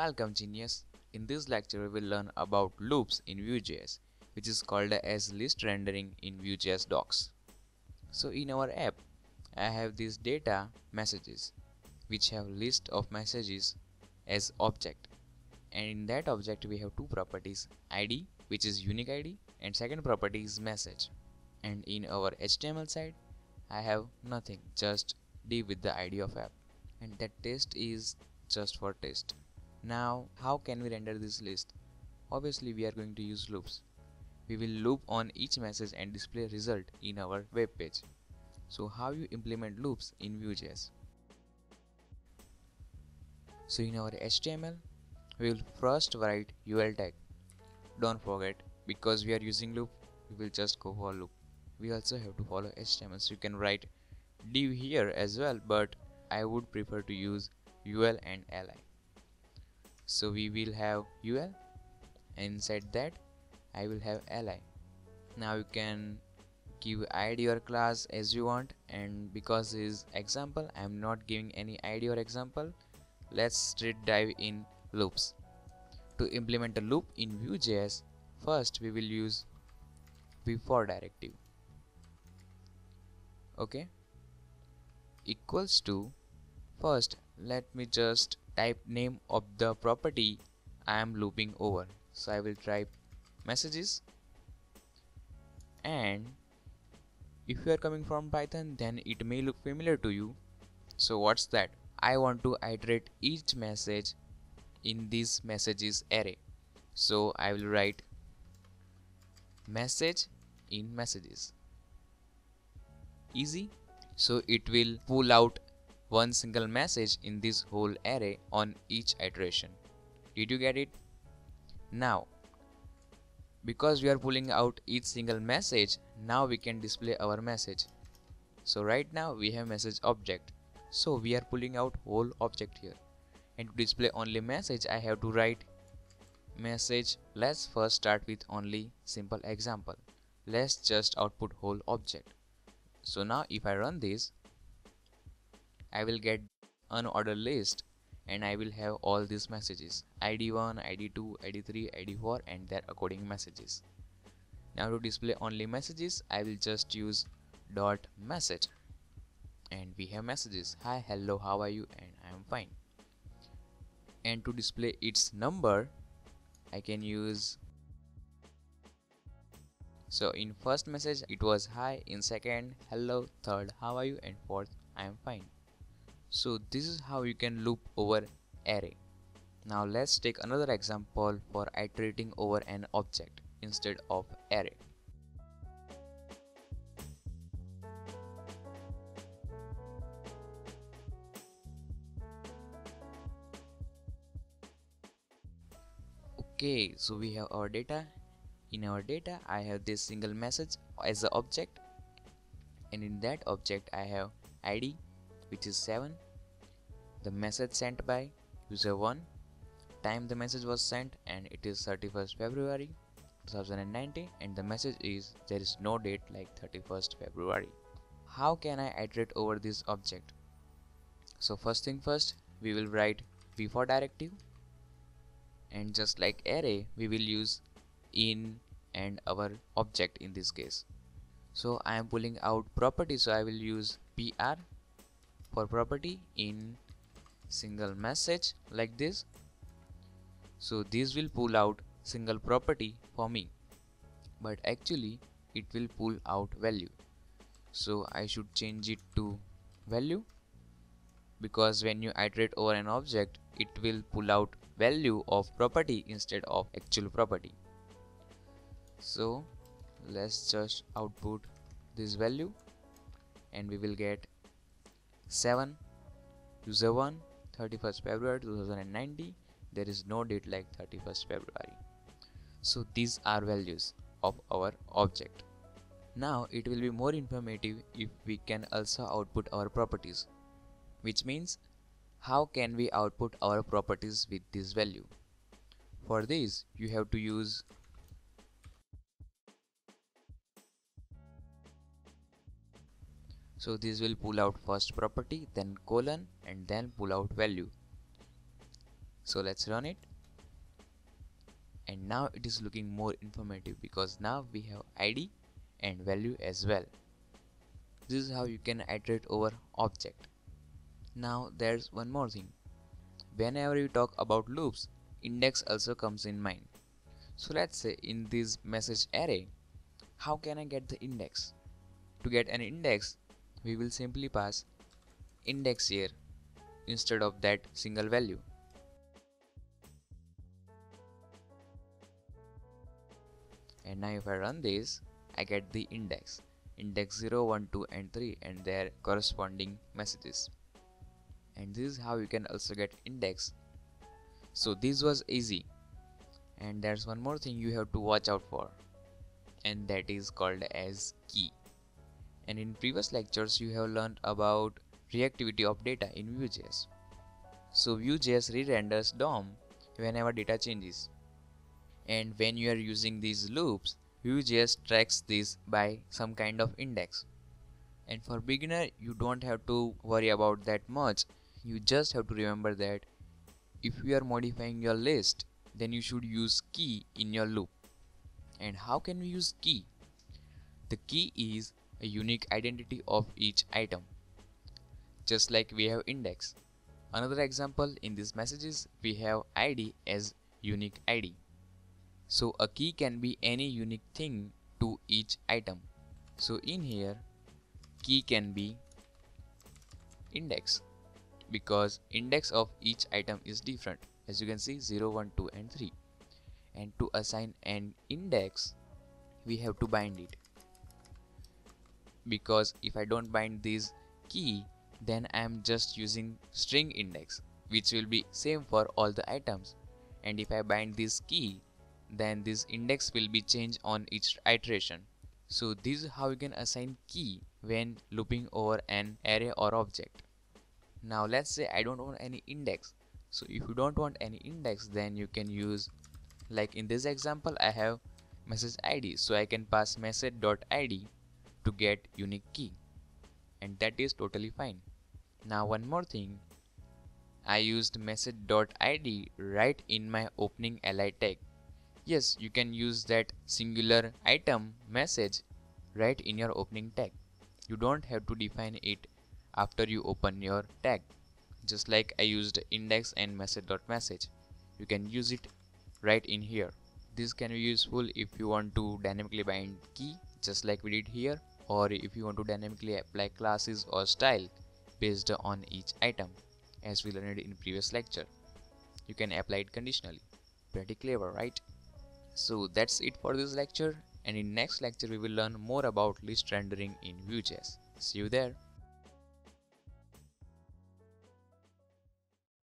Welcome genius! In this lecture we will learn about loops in Vue.js, which is called as list rendering in Vue.js docs. So in our app I have these data messages which have list of messages as object, and in that object we have two properties, id which is unique id and second property is message. And in our HTML side I have nothing, just div with the id of app, and that test is just for test. Now how can we render this list? Obviously we are going to use loops. We will loop on each message and display result in our web page. So how you implement loops in Vue.js? So in our HTML we will first write ul tag. Don't forget, because we are using loop we will just go for loop. We also have to follow HTML, so you can write div here as well, but I would prefer to use ul and li. So we will have ul, and inside that I will have li. Now you can give id or class as you want, and because is example I am not giving any id or example. Let's straight dive in loops. To implement a loop in Vue.js, first we will use v-for directive, okay, equals to. First let me just type name of the property I am looping over. So I will type messages, and if you are coming from Python then it may look familiar to you. So what's that? I want to iterate each message in this messages array. So I will write message in messages. Easy. So it will pull out one single message in this whole array on each iteration. Did you get it? Now because we are pulling out each single message, now we can display our message. So right now we have message object, so we are pulling out whole object here, and to display only message I have to write message. Let's first start with only simple example. Let's just output whole object. So now if I run this, I will get unordered list, and I will have all these messages, id1, id2, id3, id4 and their according messages. Now to display only messages I will just use dot message, and we have messages, hi, hello, how are you, and I am fine. And to display its number I can use, so in first message it was hi, in second hello, third how are you, and fourth I am fine. So this is how you can loop over array. Now let's take another example for iterating over an object instead of array. Okay, so we have our data. In our data I have this single message as an object, and in that object I have id which is 7, the message sent by user 1, time the message was sent, and it is 31st February 2019, and the message is there is no date like 31st February. How can I iterate over this object? So first thing first we will write v-for directive, and just like array we will use in and our object in this case. So I am pulling out property, so I will use pr for property in single message like this. So this will pull out single property for me, but actually it will pull out value. So I should change it to value, because when you iterate over an object it will pull out value of property instead of actual property. So let's just output this value, and we will get 7, user 1, 31st February 2019, there is no date like 31st February. So these are values of our object. Now it will be more informative if we can also output our properties, which means how can we output our properties with this value. For this you have to use . So this will pull out first property, then colon, and then pull out value. So let's run it, and now it is looking more informative because now we have ID and value as well. This is how you can iterate over object. Now there's one more thing. Whenever you talk about loops, index also comes in mind. So let's say in this message array, how can I get the index? To get an index, we will simply pass index here instead of that single value. And now if I run this, I get the index, index 0, 1, 2 and 3 and their corresponding messages. And this is how you can also get index. So this was easy. And there's one more thing you have to watch out for, and that is called as key. And in previous lectures you have learned about reactivity of data in Vue.js. So Vue.js re-renders DOM whenever data changes. And when you are using these loops, Vue.js tracks this by some kind of index. And for beginner, you don't have to worry about that much. You just have to remember that if you are modifying your list, then you should use key in your loop. And how can we use key? The key is a unique identity of each item, just like we have index. Another example, in these messages we have ID as unique ID. So a key can be any unique thing to each item. So in here, key can be index, because index of each item is different, as you can see 0, 1, 2 and 3. And to assign an index, we have to bind it, because if I don't bind this key, then I am just using string index, which will be same for all the items. And if I bind this key, then this index will be changed on each iteration. So this is how you can assign key when looping over an array or object. Now let's say I don't want any index. So if you don't want any index, then you can use, like in this example I have message ID, so I can pass message.id to get unique key, and that is totally fine. Now one more thing, I used message.id right in my opening li tag. Yes, you can use that singular item message right in your opening tag. You don't have to define it after you open your tag. Just like I used index and message.message, you can use it right in here. This can be useful if you want to dynamically bind key, just like we did here, or if you want to dynamically apply classes or style based on each item, as we learned in previous lecture. You can apply it conditionally. Pretty clever, right? So that's it for this lecture, and in next lecture we will learn more about list rendering in Vue.js. See you there.